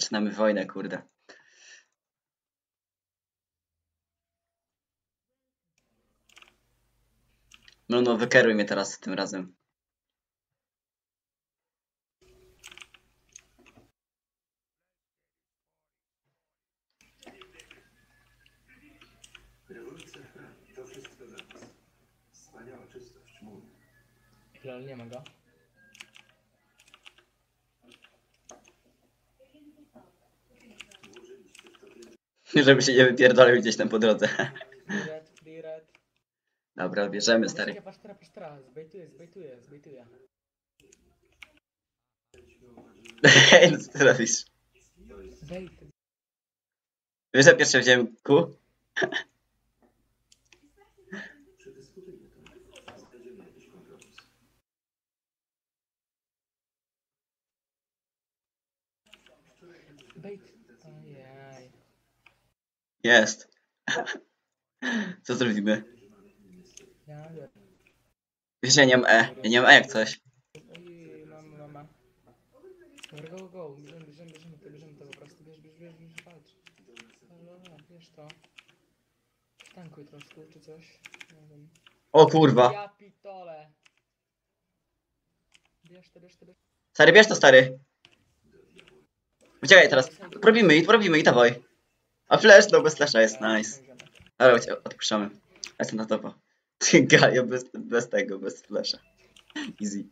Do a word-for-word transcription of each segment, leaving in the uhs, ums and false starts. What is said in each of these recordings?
Zaczynamy wojnę, kurde. No, no, wykeruj mnie teraz tym razem. Ale nie ma go. Żeby się nie wypierdolił gdzieś tam po drodze. Dobra, bierzemy, stary. Pasztera, pasztera, zbejtuję, zbejtuję, zbejtuję. Hej, no co ty robisz? Wiesz, że pierwsze wziąłem ku? Jest. Co zrobimy? Wiesz, ja nie mam E. Ja nie mam E jak coś. Go, go, go. Bierzemy, bierzemy, bierzemy to, bierzemy to po prostu. Bierz, bierz, bierz, bierz, patrz. Dobra, bierz to. Tankuj troszkę, czy coś. Nie wiem. O kurwa. Ja pitole. Bierz to, bierz to, bierz. Stary, bierz to, stary. Uciekaj teraz. Robimy i robimy i dawaj. A flash, no bez flasha jest, nice. Ale odpuszczamy. Jestem na topa. Galio bez, bez tego, bez flasha. Easy.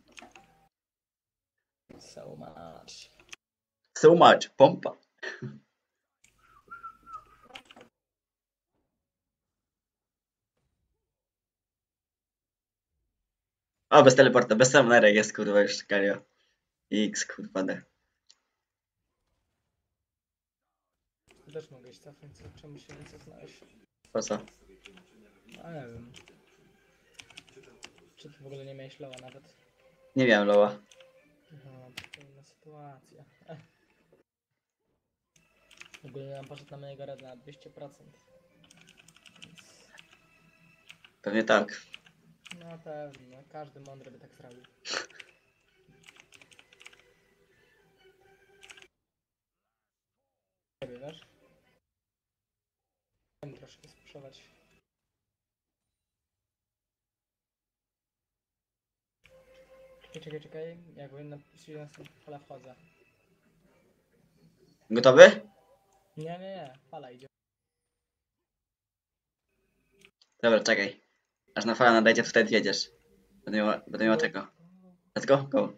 So much. So much, pompa. O, bez teleporta, bez summonerek jest, kurwa, już Galio. X, kurwa, D. Też mogę iść cofnąć, czemu się nie cofnąłeś? Po co? A nie wiem. Czy ty w ogóle nie miałeś lowa nawet? Nie miałem lowa. No, to inna sytuacja. Ech. W ogóle nam poszedł na mojego rada na dwieście procent. Więc... Pewnie tak. No pewnie, każdy mądry by tak zrobił. Ciebie, wiesz? Troszkę spuszować. Czekaj, czekaj, czekaj. Jak powinna na fala wchodzę. Gotowy? Nie, nie, nie. Fala idzie. Dobra, czekaj. Aż na fala nadejdzie, wtedy jedziesz. Będę miała, będę miała tego. Let's go, go.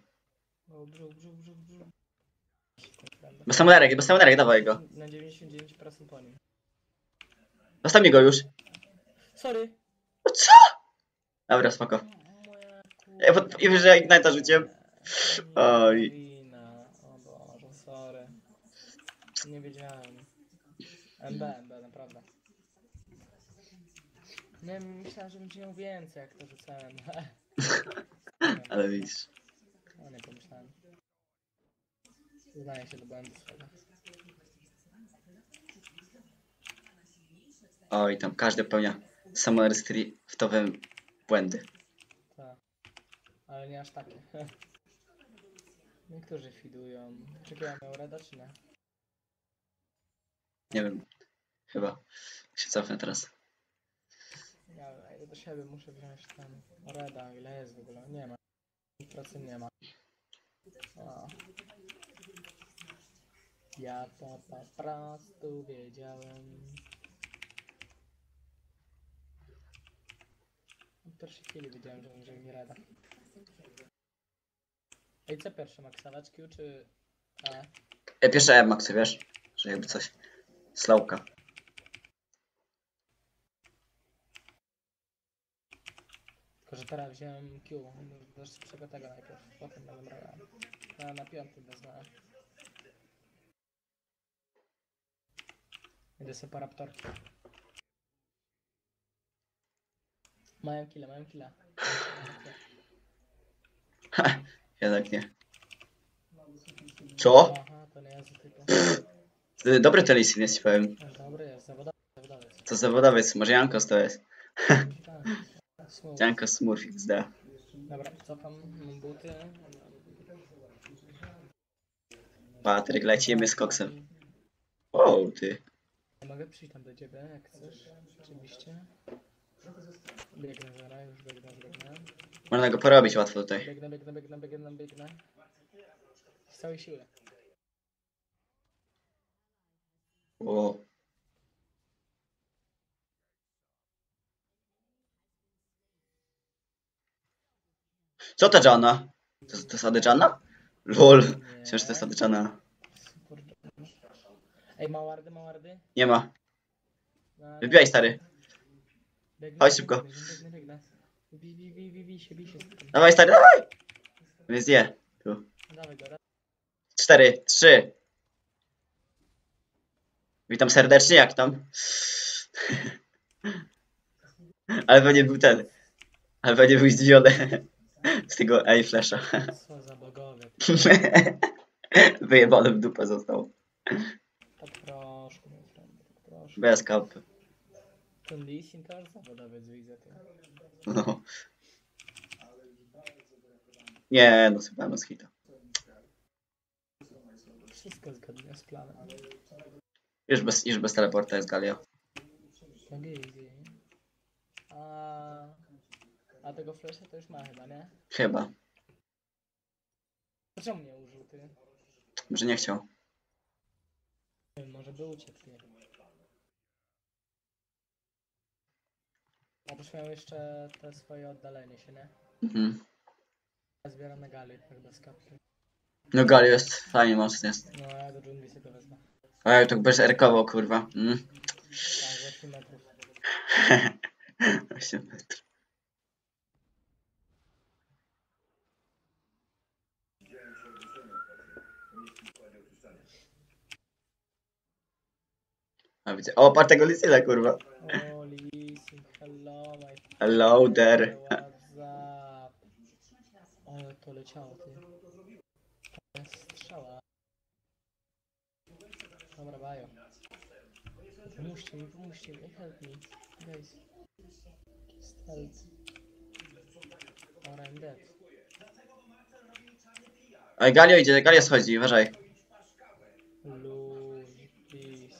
Bez samoderek, bez samoderek, dawaj go. Na dziewięćdziesiąt dziewięć procent po nim. Zostaw mi go już. Sorry. O co? Dobra, spoko. Ja pod... I że Ignite'a rzuciłem. Oj. O Boże, sorry. Nie wiedziałem. M B, M B, naprawdę. Nie, myślałem, że będzie miał więcej, jak to rzucałem. Ale widzisz. No nie pomyślałem. Znaję się do błędu swego. Oj, tam każdy popełnia samoerstwowne błędy. Tak, ale nie aż takie. Niektórzy fidują. Czekają na Ureda, czy nie? Nie wiem. Chyba. Się cofnę teraz. Ja idę do siebie, muszę wziąć tam Ureda, ile jest w ogóle. Nie ma. Pracy nie ma. O. Ja to po prostu wiedziałem. W pierwszej chwili wiedziałem, że będzie mi rada. Ej, co pierwsze, maksować Q czy A? E, pierwsze E maksy, wiesz? Że jakby coś. Slowka. Tylko, że teraz wziąłem Q. Zresztą czego tego najpierw. Potem dałem radę. Na, na piątym wezmę. Idę sobie po raptorki. Mają killa, mają killa. Ha, jednak nie. Co? Aha, to nie jest typu. Dobry ten Lucian jest, ci powiem. Dobry jest, zawodowiec. To zawodowiec, może Jankos to jest. Jankos Smurfix, da. Dobra, cofam buty. Patryk, lecimy z koksem. O, ty. Mogę przyjść tam do ciebie, jak chcesz, oczywiście. Biegnę zaraz, już biegnę, biegnę. Można go porobić łatwo tutaj. Biegnę, biegnę, biegnę, biegnę, biegnę. Z całej siły. O. Co to Jana? To, to sady Jana? Lol, myślę, że to sady Jana. Ej, ma wardy, ma wardy? Nie ma. Wybijaj, stary. Biegnę, chodź szybko. Biegnę, biegnę. Bij, bij, bij, bij, bij się, bij się. Dawaj, stary, dawaj! Więc je. Tu. Cztery, trzy. Witam serdecznie, jak tam? Ale pewnie był ten. Ale pewnie był zdziwiony. Z tego ej flesza. Co za bogowie. Wyjebane w dupę został. Proszę, proszę. Bez kapy. Ten Lucian to aż zawodowiec widzę. No. Nie, no chyba no z hita. Wszystko zgodnie z planem. Już bez, już bez teleporta jest Galio. A, a tego flesza to już ma chyba, nie? Chyba. Czemu nie użył ty? Może nie chciał. Może by uciekł. A byś miał jeszcze te swoje oddalenie się, nie? Mhm. Ja zbieram na Galio, chyba z kapki. No Galio jest fajnie mocny jest. No ja do dżungli sobie to wezmę. Oj, tak bez erkował, kurwa. Mm. Tak, osiem metrów. osiem metrów. A widzę, o, partego Lissina, kurwa. O, Lissin, hello, my... Hello there. Ale to leciało, ty. To jest strzała. Dobra, bajo. Pomóżcie mi, pomóżcie mi, help me. Guys. Help. Or I'm dead. Oj, Galio idzie, Galio schodzi, uważaj. Luz, please.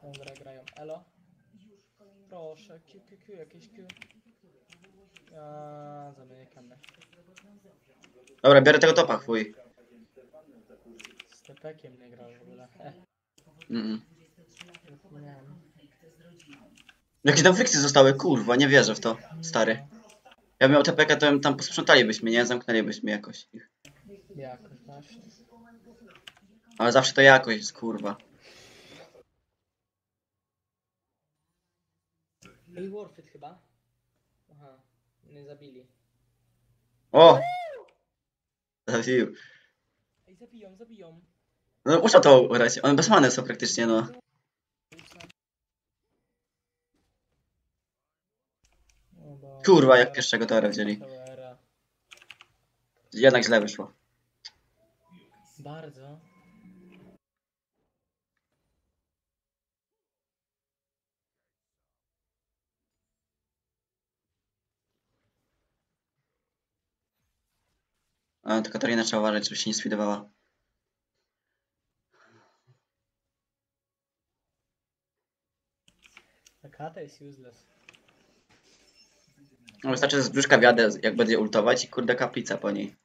Tą grę grają, elo. Proszę, Q, Q, Q, jakieś Q. Aaa, zamienię kamę. Dobra, biorę tego topa, chuj. Takiem nie grał w ogóle. Mm-mm. Jakie tam fikcje zostały? Kurwa, nie wierzę w to, stary. Ja bym miał T P K, to bym tam posprzątalibyśmy, nie? Zamknęlibyśmy jakoś ich. Jakoś, właśnie. Ale zawsze to jakoś jest, kurwa. I Warfit chyba? Aha, mnie zabili. O! Zabił. Ej, zabiją, zabiją. No muszę to urać, one bez many są praktycznie, no. Kurwa, jak pierwszego tora wzięli. Jednak źle wyszło. Bardzo. A, to Katarina trzeba uważać, żeby się nie sfidowała. Kata jest useless. No, wystarczy, że z brzuszka wiadę, jak będzie ultować i kurde kaplica po niej.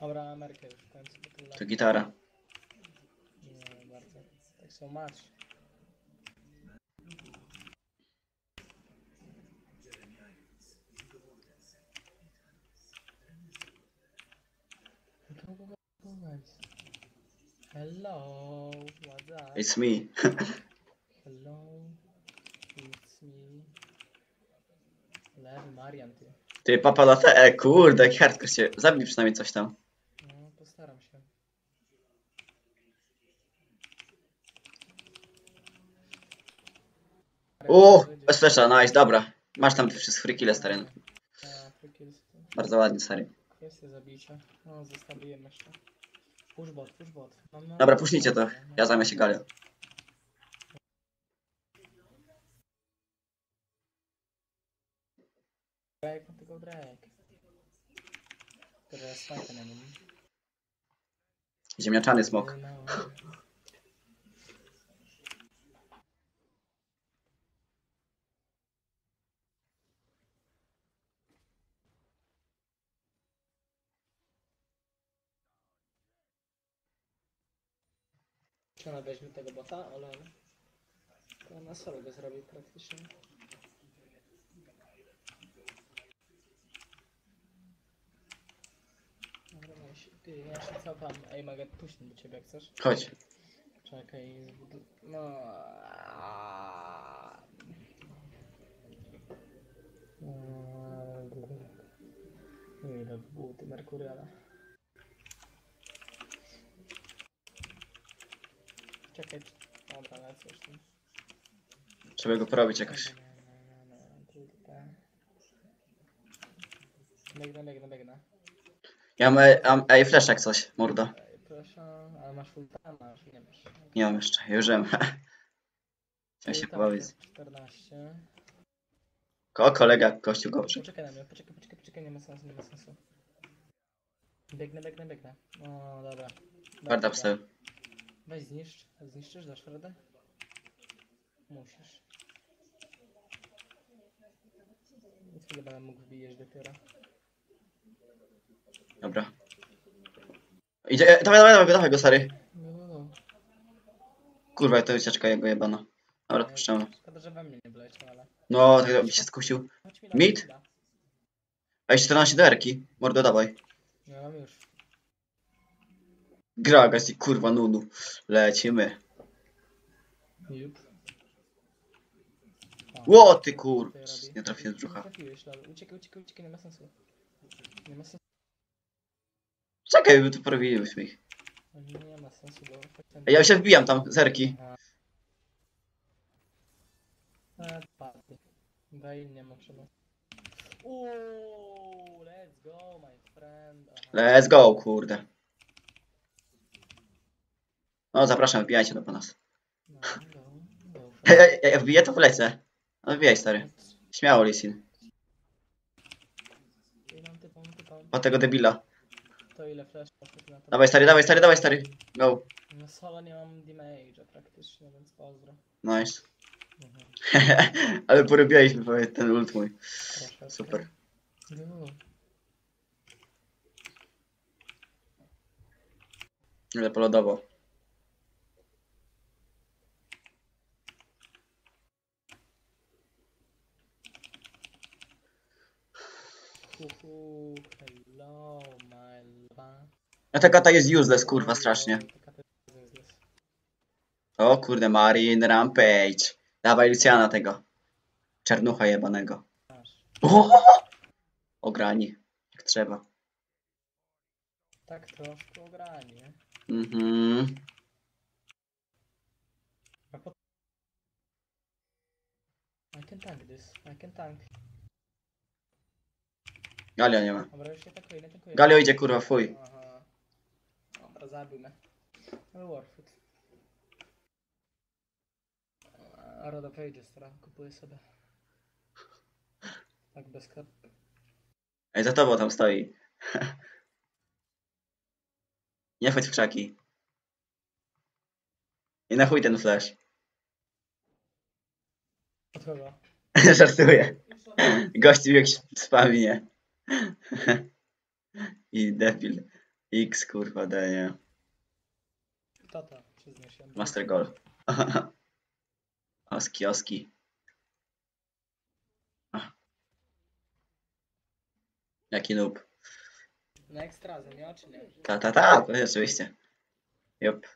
Dobra, Amerykę już w końcu. To gitara. Nie, bardzo. Tak so much. Hello, what's up? It's me. Hello, it's me. Lewy Marian, ty. Ty, papa na te, kurde, jaki hardcore się. Zabij przynajmniej coś tam. No, postaram się. Uuu, bez flesza, nice, dobra. Masz tam wszystkie free kille, stary. A, free kills. Bardzo ładnie, stary. Jest zabicie. No, zostawiłem jeszcze. Push bot, push bot. Mam... Dobra, puśnijcie to. Ja zajmę się Galio. Drake, mam tylko Drake. że snajpy na nim. Ziemniaczany smok. Czy ona weźmie tego bota? Ale to na solo go zrobi praktycznie. Ty, ja się cofam. Ej, mogę puścić do ciebie, jak chcesz? Chodź. Czekaj. No. Nie wiem, buty Merkuriala. Czekaj. Dobra, lecę już tam. Trzeba go porobić jakoś. Biegnę, biegnę, biegnę. Ja mam, mam ej, fleszek coś, mordo. Ej, proszę, ale masz ulta, masz, nie masz. Nie mam jeszcze, już mam. Chciałem się pobawić. czternaście. Ko, kolega, kościół gorszy. Poczekaj na mnie, poczekaj, poczekaj, poczekaj, nie ma sensu, nie ma sensu. Biegnę, biegnę, biegnę. O, dobra. Warda psy. Weź zniszcz, zniszczysz, dasz radę? Musisz. Nic chwilę będę mógł wbijać dopiero. Dobra. Idzie, e, dawaj, dawaj, dawaj, dawaj go, stary. Kurwa, to ucieczka jego jebana. Dobra, odpuszczamy. Szkoda, że we mnie nie wleciał, ale... No, tak mi się skusił. Mid? A jeszcze czternaście derki. Mordo, dawaj. Ja mam już. Gragas i kurwa Nunu. Lecimy. Ło, ty kurwa. Nie trafiłem z brzucha. Uciekaj, uciekaj, uciekaj, nie ma sensu. Nie ma sensu. Czekaj, by tu porobilibyśmy ich. Nie ma sensu, bo... Ej, ja się wbijam tam, zerki. Daj nie ma trzeba. Uuuu, let's go, my friend. Let's go, kurde. No, zapraszam, wbijajcie do nas. Ej, jak wbiję, to wlecę. No, wbijaj, stary. Śmiało, Lissin. O tego debila. To ile flash na to. Dawaj stary, dawaj stary, dawaj stary. Go. No solo nie mam damage'a praktycznie, więc pozdro. Nice. Mhm. Ale porobiliśmy ten ult mój. Proszę, super. Okay. Ale polodowo. Uhu, hello. No ta kata jest useless, kurwa, strasznie. O kurde, Marine Rampage. Dawaj Luciana tego. Czernucha jebanego. O! Ograni, jak trzeba. Tak troszkę ograni. Mhm. I can tank this, I can tank. Galio nie ma. Galio idzie, kurwa, fuj. Dobra, zabił mnie. Warfoot. Roda wejdzie, stara, kupuję sobie. Tak bez kart. Ej, za tobą tam stoi. Nie chodź w krzaki. I na chuj ten flash. Od kogo? Żartuję. Gościł jak spaminie. I debil. X kurwa daje. Tata, przyznaj się. Master goal. Oski, oski. Jaki noob. Na ekstra, nie oczy nie. Ta, ta, ta, oczywiście. Jop.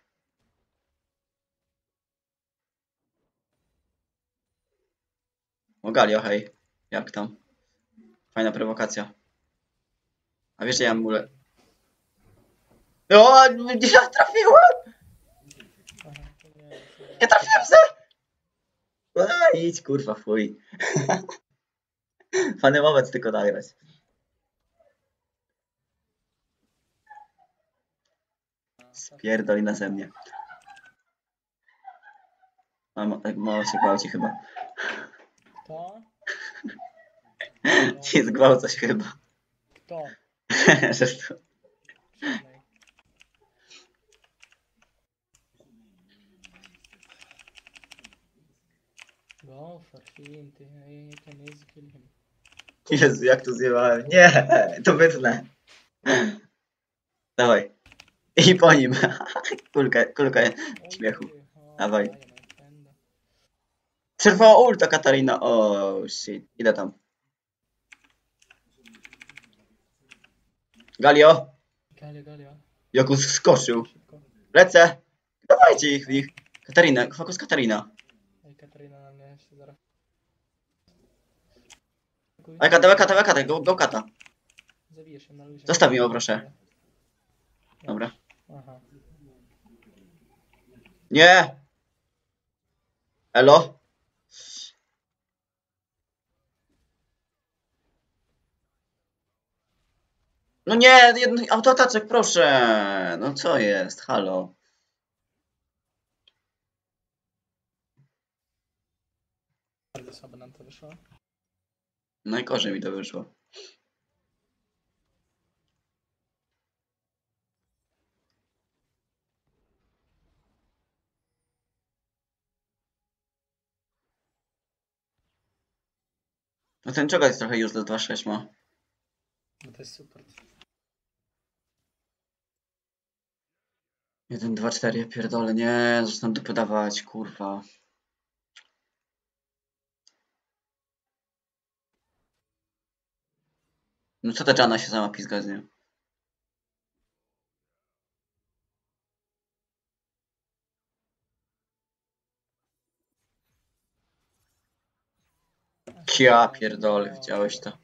O Galio, hej. Jak tam? Fajna prowokacja. A wiesz, że ja mam mule... O, ja trafiłem! Ja trafiłem se! A, idź kurwa, fuj. Fany moment tylko nagrać. Spierdolina ze mnie. Mamo, tak mało się gwałci chyba. Kto? Ci zgwałca się chyba. Kto? Żartuję. Jezu, jak to zjebałem. Nie, to wytnę. Dawaj. I po nim. Kulkę, kulkę śmiechu. Dawaj. Przerwała ulta Katarina. O, shit. Idę tam. Galio. Jakus skoczył. Lecę. Dawajcie ich w nich. Katarina, fokus Katarina. Katarina na mnie jeszcze zaraz. Ale kata, ale kata, ale kata, go, go kata. Zabijesz się na luzie. Zostaw mi go, proszę. Dobra. Aha. Nie! Elo? No nie, jeden autoataczek, proszę! No co jest, halo? Bardzo słabo nam to wyszło. Najgorzej mi to wyszło. No ten czołg jest trochę useless, dwa sześć ma. No to jest super. jeden dwa cztery, ja pierdolę, nie, zaczynam to podawać, kurwa. No co ta Jana się sama pizga z nią? Kia pierdolę, widziałeś to.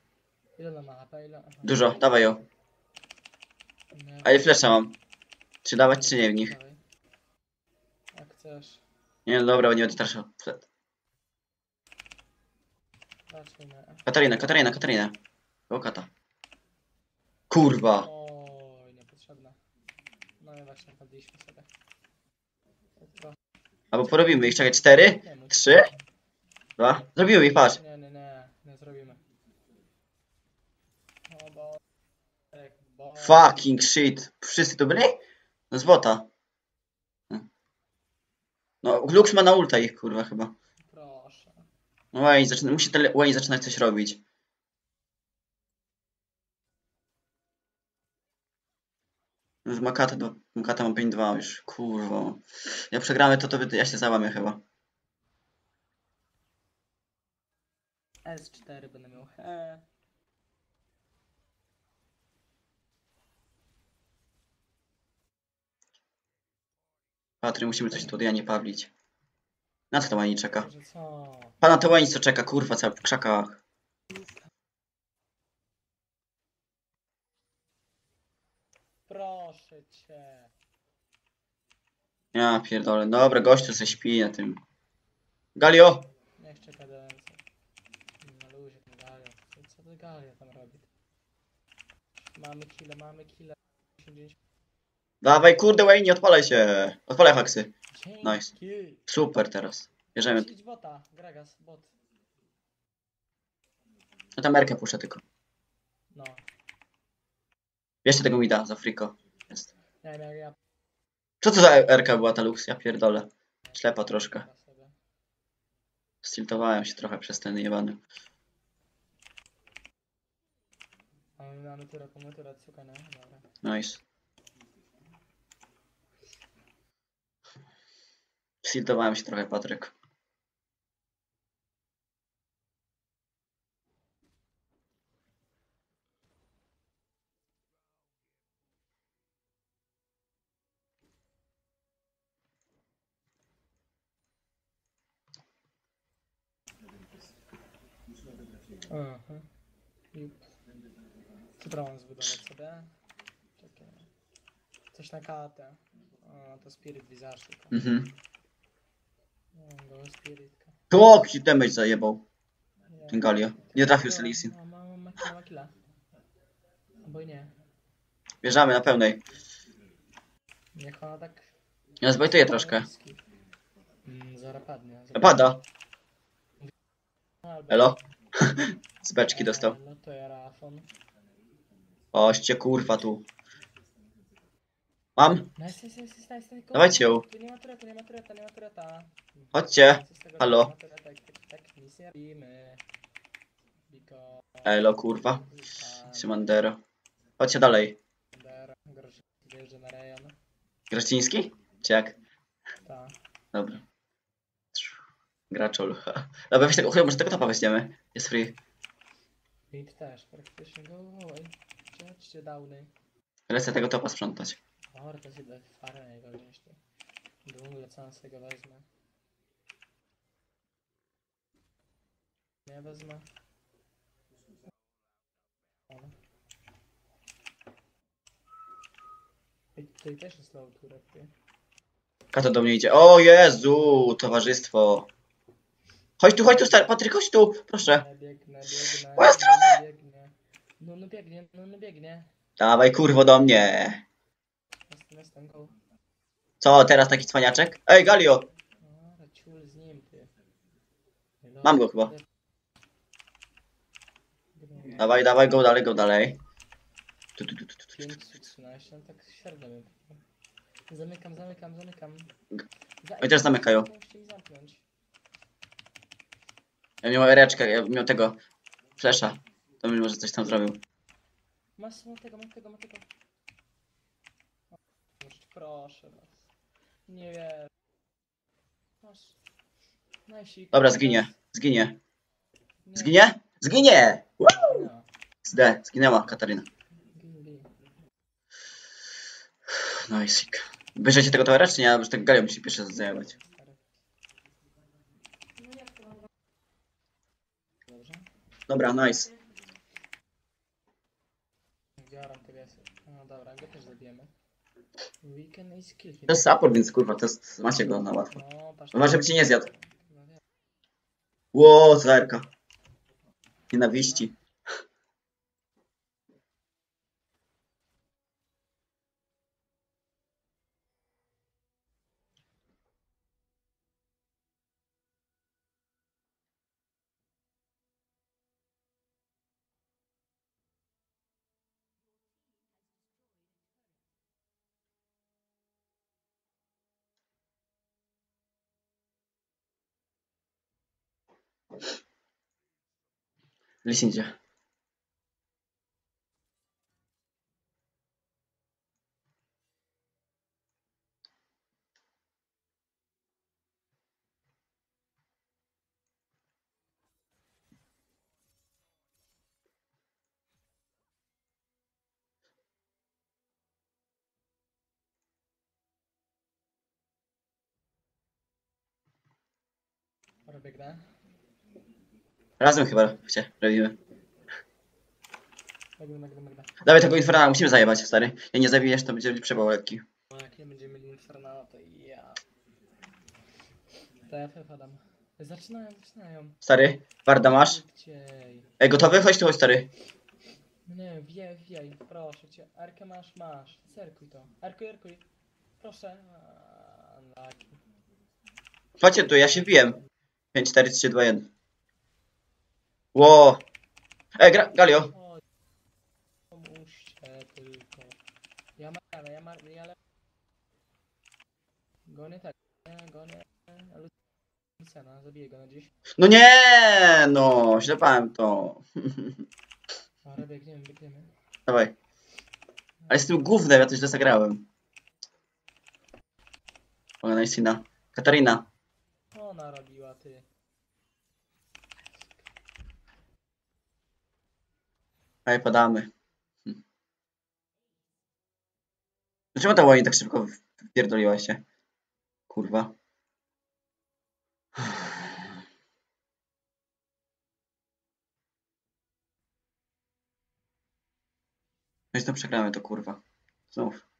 Dużo, dawaj ją. A i flesza mam. Czy dawać, czy nie w nich? Jak chcesz. Nie, no dobra, bo nie będę traszał. Katarina, Katarina, Katarina. O, kata. Kurwa! Ooooooj, niepotrzebna. No i właśnie, padliśmy sobie. Tylko... Albo porobimy ich, czekaj, cztery? Nie, trzy? Dwa? Zrobimy ich, patrz! Nie, nie, nie, nie zrobimy. No bo... Ej, bo... Fucking shit! Wszyscy tu byli? No z bota. No, Lux ma na ulta ich, kurwa, chyba. Proszę. No Wayne zaczyna... Musi tele... Wayne zaczynać coś robić. Już ma kata, ma kata ma pięć dwa już, kurwa. Ja przegramy to, to ja się załamię chyba. es cztery będę miał. He. Patryk, musimy coś tutaj, a nie pawlić. Na co to Wani czeka? Pana to Wani co czeka, kurwa, cały w krzakach. Proszę cię. Ja pierdolę. Dobra, gościu se śpi na tym. Galio! Niech czeka do ręce. Na luzie ten Galio. Co to Galio tam robi? Mamy kile, mamy kile. Dawaj, kurde, Wayne, nie odpalaj się. Odpalaj haksy. Nice. Super teraz. Bierzemy. Bota. Gragas, bot. No tam Merkę puszczę tylko. No. Jeszcze tego mi da za friko. Jest. Co to za R K była ta Lux? Ja pierdolę. Ślepa troszkę. Stiltowałem się trochę przez ten jebany. Nice. Stiltowałem się trochę, Patryk. Aha. Co brałem zbudować sobie? Czekaj. Coś na katę. O, to spirit wizarz tylko. Mhm. No, spiritka. Tłok ci damage zajebał. Ten Galio. Nie trafił z Lissin. Ma killa. Albo nie. Bierzemy na pełnej. Niech ona tak... Ja zbajtuję troszkę. Zaraz padnie. Pada. Elo. Z beczki dostał. No to ja rafon. Oście kurwa tu. Mam? Nice, nice, nice, nice, nice. Dawajcie ją. Tu nie ma tureta, nie ma tureta, nie ma tureta. Chodźcie. Halo. Elo kurwa. Simandero. Chodźcie dalej. Graciński? Czy jak? Tak. Dobra. Graczol. Dobra, weź tego, może tego topa weźmiemy. Jest free. Wind też, praktycznie go wołaj. Przejdźcie downy. Lecę tego topa sprzątać. O, to jest jednak farę jego gdzieś tu. Długo lecę z tego wezmę. Nie wezmę. I tutaj też jest low turek. Kato do mnie idzie. O Jezu, towarzystwo. Chodź tu, chodź tu, stary. Patryk, chodź tu, proszę. Ja biegnę, biegnę. Moja strona! Biegnie. No, no biegnie, no, no biegnie. Dawaj, kurwo, do mnie. Co, teraz taki cwaniaczek? Ej, Galio! Mam go chyba. Dawaj, dawaj, go dalej, go dalej. Tu, tu, tu, tu, tu, pięć trzynaście, no tak średnio. Zamykam, zamykam, zamykam. Oni też zamykają. Ja miał ereczkę, ja miał tego flesza. To mi może coś tam zrobił. Masz tego, mam tego, mam tego. Proszę was. Nie wiem. Masz. Najsik. Dobra, zginie. Zginie. Nie. Zginie? Zginie! Wow! Zde, zginęła Katarina. Najsik. Bierzecie tego towera, czy nie? Bo tak Galio musi pierwsze zajmować. Dobra, nice. No dobra, go też zabijemy. To jest support, więc kurwa, to jest... macie go na łatwo. No, żeby cię nie zjadł. Ło, zaerka. Nienawiści. Lissandra. Razem chyba się robimy. Dawaj tego infernala, musimy zajebać, stary. Jak nie zabijesz, to będzie przebał lekki. No jak nie będziemy mieli infernala, to ja... To ja wpadam. Zaczynają, zaczynają. Stary, warda masz? Ej, gotowy? Chodź tu, chodź, stary. Nie, wijaj, wijaj, proszę cię. Arkę masz, masz. Serkuj to. Arkuj, arkuj. Proszę. Chodźcie tu, ja się wbijem. pięć, cztery, trzy, dwa, jeden. Ło! Ej, gra Galio! Pomóżcie tylko. Ja mam, ja mam, ja le... Gonię tak, gonię... Luciana, zabiję go na dziś. No nie, no, ślepałem to. Ale biegniemy, biegniemy. Dawaj. Ale z tym gównem, ja coś zagrałem. O, najsina. Katarina. Ona robiła, ty. Ej, padamy. Hm. Dlaczego ta Wayne tak szybko wpierdoliła się? Kurwa. No i to przegramy to, kurwa. Znów.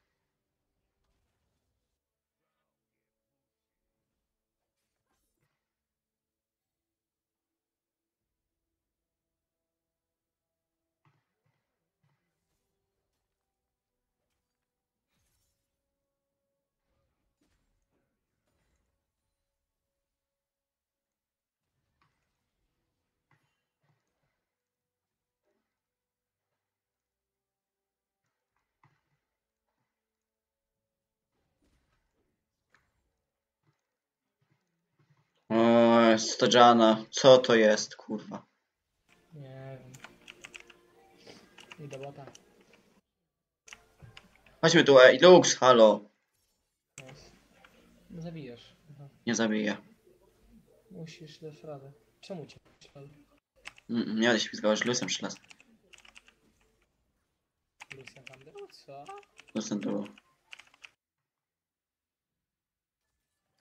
Stadziana. Co to jest, kurwa? Nie wiem. Idę bota. Chodźmy tu, ej, Lux, halo. Nie zabijesz. Aha. Nie zabiję. Musisz dać radę. Czemu cię przyszedł? Mm, nie, ale się pizgałeś, Lucian przyszedł. Lucian tam było, co? Lucian było.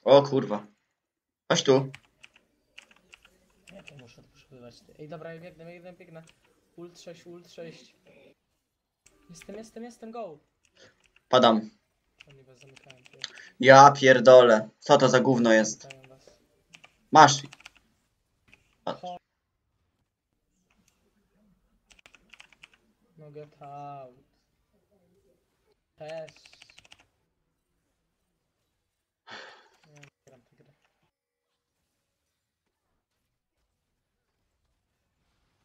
O kurwa. Chodź tu. Ja to muszę odpuszczać. Ej, dobra, ja biegnę, biegnę, biegnę. Ult sześć, ult sześć. Jestem, jestem, jestem, go. Padam. Ja pierdolę. Co to za gówno jest? Masz. Patrz. No get out. Też.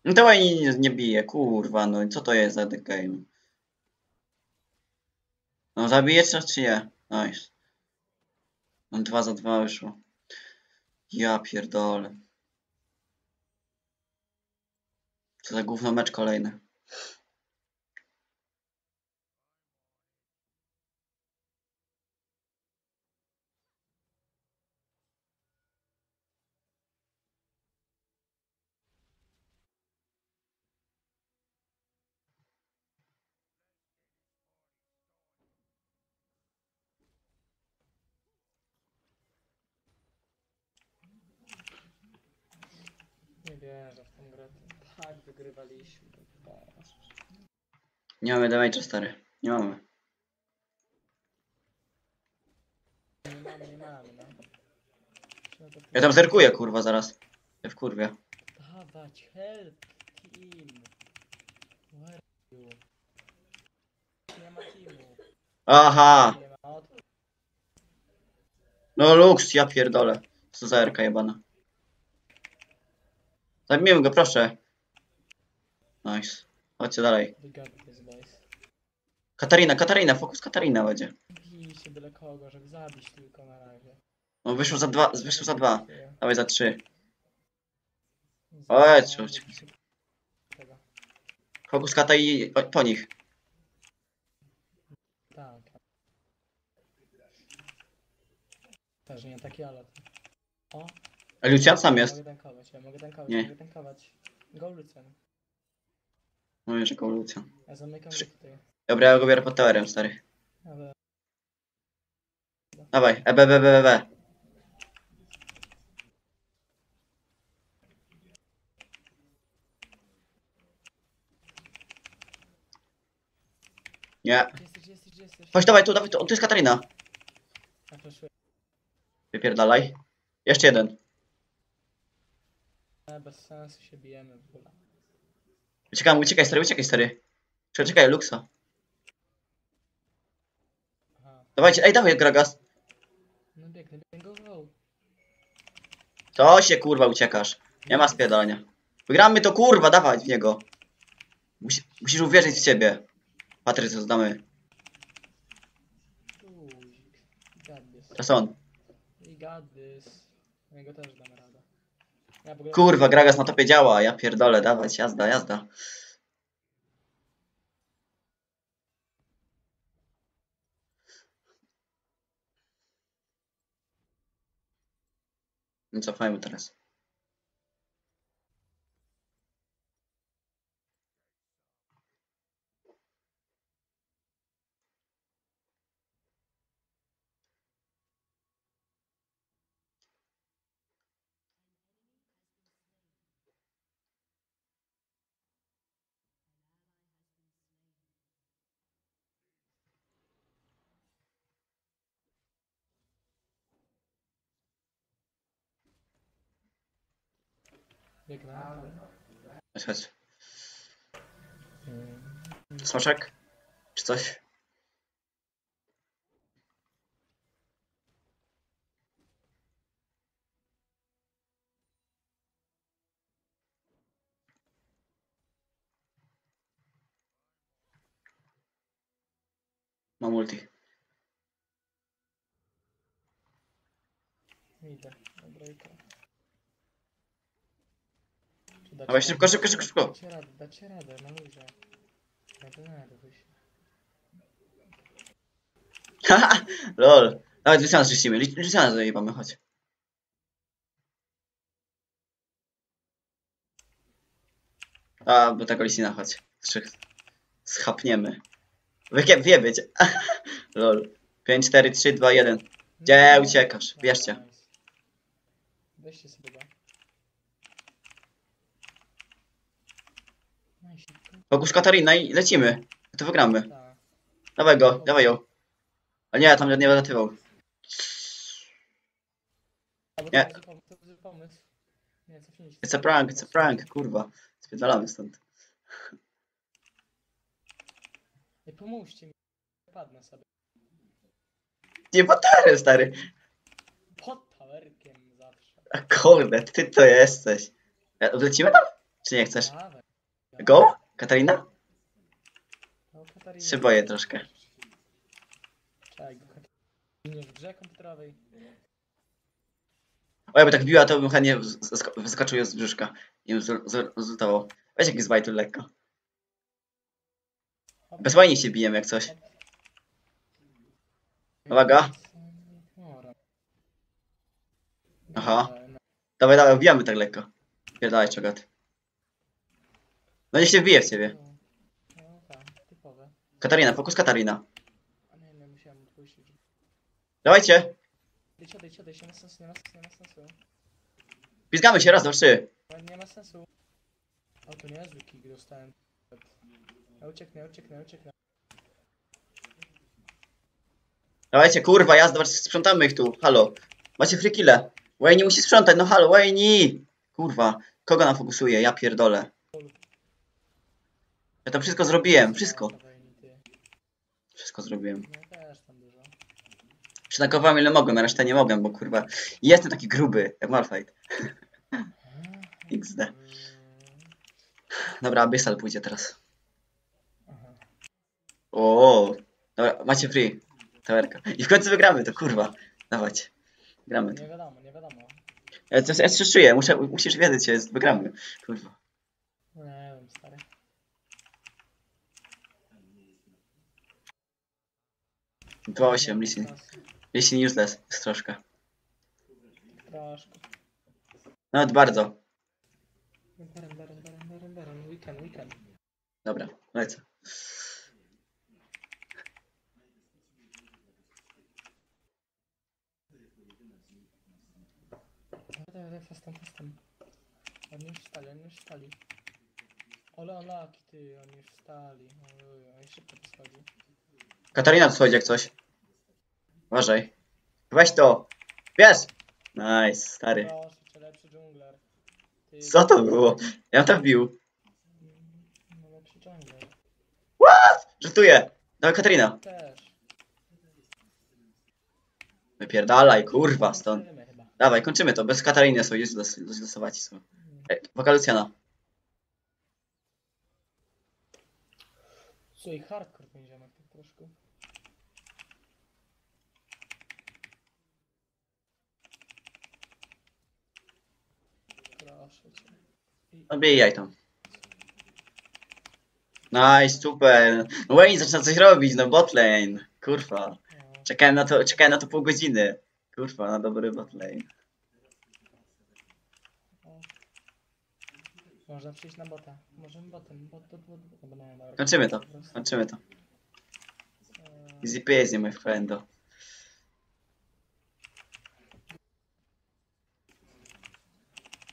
No to Wayne nie, nie bije, kurwa, no i co to jest za the game? No zabijesz nas czy nie? Nice. No dwa za dwa wyszło. Ja pierdolę. Co za gówno mecz kolejny. Wierzę w tą grę. Tak wygrywaliśmy. Nie mamy damage'a, stary. Nie mamy. Nie mamy, nie mamy, no. Ja tam zerkuję, kurwa, zaraz. Ja w kurwie. Dawać, help team. Where are you? Nie ma teamu. Aha! No Lux, ja pierdolę. Co za erka jebana. Zabijmy go, proszę. Nice. Chodźcie dalej. Katarina, Katarina, fokus Katarina będzie. Bij się byle kogo, żeby zabić tylko na razie. No wyszło za dwa, wyszło za dwa. Dawaj za trzy. Oj, czuć. Fokus Kata i po nich. Tak. Też nie taki, ale... O. Lucian sam jest. Mogę tankować, ja mogę tankować, nie. Mogę tankować. Go Lucian. No jeszcze go Lucian. Ja zamykam go tutaj. Dobra, ja go biorę pod towerem, stary. Dobra. Dawaj, e b b b b. Nie. Jesteś, jesteś, jesteś. Chodź, dawaj tu, dawaj tu, tu jest Katarina. Wypierdalaj. Jeszcze jeden. Bez sensu się bijemy w ogóle. Uciekam, uciekaj stary, uciekaj stary. Czekaj, Luxa. Aha. Dawajcie, ej dawaj Gragas. No biegnę, biegnę, go. To się kurwa uciekasz. Nie ma spierdalania. Wygramy to kurwa, dawaj w niego. Musi, musisz uwierzyć w ciebie. Patryk, co zdamy. Teraz on. Ja go też damy radę. Ja ogóle... Kurwa, Gragas na topie działa, ja pierdolę, dawać, jazda, jazda. No cofajmy teraz. Chodź, chodź. Smaczek? Czy coś? Mam multi. Idę, dobra, idę. Dacie Dawaj szybko, szybko, szybko, szybko! Dacie radę, dacie radę, no ludzie. Radę, radę, wyjście. Haha, lol. Nawet Luciana zczyścimy, Luciana zajebamy, chodź. A, bo tego Lisina, chodź. Schapniemy. Wie wiecie. Lol. pięć, cztery, trzy, dwa, jeden. Gdzie uciekasz? Bierzcie. Weźcie sobie go. Pogórz Katarina i lecimy. To wygramy. Dawaj go, dawaj ją. A nie, tam nie wylatywał. Nie. It's a prank, it's a prank, kurwa. Spiedalamy stąd. Nie pomóżcie mi, padnę sobie. Nie potarę, stary. Pod towerkiem zawsze. A kurde, ty to jesteś. Odlecimy tam? Czy nie chcesz? Go? Katarina? Się boję troszkę. Tak, w grze komputerowej. O, jakby tak biła, to bym chętnie wyskoczył ją z brzuszka i ją zrzutował. Weź jakiś bajtu lekko. Bez Wayne się bijemy jak coś. Uwaga. Aha. Dawaj, dawaj, bijamy tak lekko. Pierdalaj, czogat. No niech się wbije w ciebie. Katarina, fokus Katarina. Dawajcie. Pizgamy się, raz, dwa, trzy. Nie ma sensu. O, to nie jest wiki, gdy dostałem. Ja ucieknę, ucieknę, ucieknę. Dawajcie, kurwa, jazda, sprzątamy ich tu, halo. Macie free killę. Wayne musi sprzątać, no halo, Wayne. Kurwa, kogo nam fokusuje, ja pierdolę. Ja to wszystko zrobiłem, wszystko. Wszystko zrobiłem. Przytakowałem ile mogłem, a resztę nie mogłem, bo kurwa, jestem taki gruby, jak Malfight. iks de. Dobra, Abyssal pójdzie teraz. O, dobra, macie free. Towerka. I w końcu wygramy to, kurwa. Dawać. Gramy to. Nie wiadomo, nie wiadomo. Ja, to, ja coś czuję, muszę, musisz wiedzieć, jest, wygramy. Kurwa. Nie wiem, stary. dwa osiem, Lissin. Lissin useless, jest troszkę. Troszkę. Nawet bardzo. Baran, baran, baran, baran, weekend, weekend. Dobra, lecę. Fastem, fastem. Oni już wstali, oni już wstali. Ola, ola, ty, oni już wstali. Oni szybko to schodzi. Katarina tu schodzi jak coś. Uważaj. Weź to. Wiesz! Nice, stary. Co to było? Ja bym tam wbił. What? Żartuję. Dawaj Katarina. Wypierdalaj, kurwa, stąd. Dawaj, kończymy to. Bez Katariny są, już losowaci są. Waka Luciana. Co i hardcore będziemy tak troszkę. Proszę cię. Obijaj tam. Nice, super. No Wayne zaczyna coś robić, no botlane. Kurwa. Czekałem na to, czekałem na to pół godziny. Kurwa, na dobry botlane. Można przyjść na bota. Możemy botem. Bot, bot, bot, bot. Dobra, kończymy to. Kończymy to. Easy peasy, my friendo.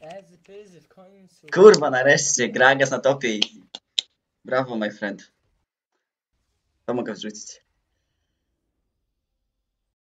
Easy peasy w końcu. Kurwa, nareszcie. Gragas na topie. Brawo, my friend. To mogę wrzucić.